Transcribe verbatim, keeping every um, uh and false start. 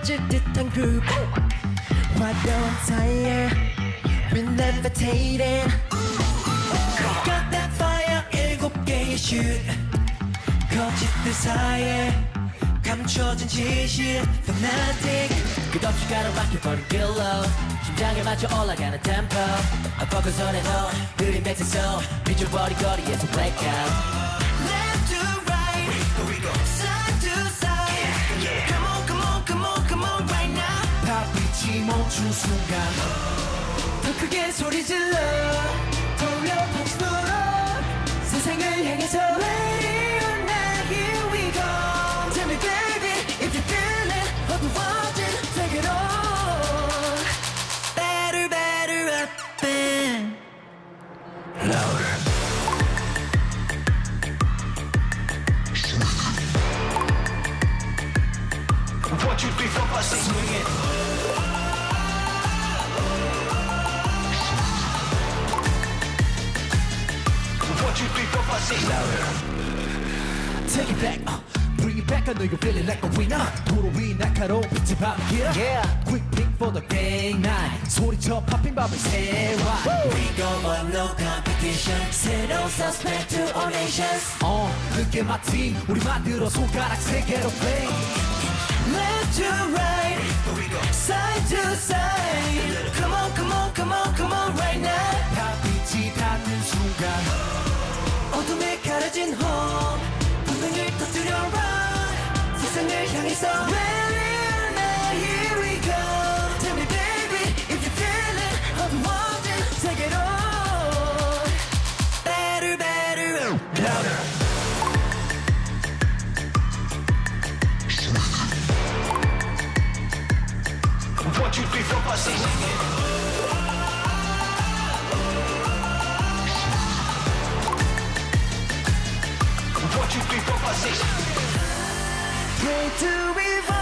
터질 듯한 그룹 화려한 타이어 We're levitating Got that fire 일곱 개의 슛 거짓들 사이에 감춰진 진실 Fanatic 끝없이 가로막혀버린 길로 심장에 맞춰 올라가는 템포 I focus on it all 그림 백색소 비춰버린 거리에서 black out 멈춘 순간 더 크게 소리 질러 돌려 박수 눌러 세상을 향해서 Radio night here we go Tell me baby if you feel it 어두워진 세계로 Better better up and Louder What you'd be from us is swinging Take it back, uh, bring it back. I know you're feeling like a winner. 도로 위 날카로운 빛의 밤이야. Yeah, quick pick for the gang night. 소리쳐 popping bubble 세와. We go on no competition. 새로운 suspect to all nations. 어, 늦게 마침 우리 만들어 손가락 세 개로 play. Left to right, side to side. Come on, come on, come on, come on right now. 다 빛이 닿는 순간. 어둠에 가려진 home 분명히 터뜨려 run 세상을 향해서 Ready now here we go Tell me baby if you feel it 어두워진 세계로 Better better louder What you feel from us is it What you think of us is Pray to revive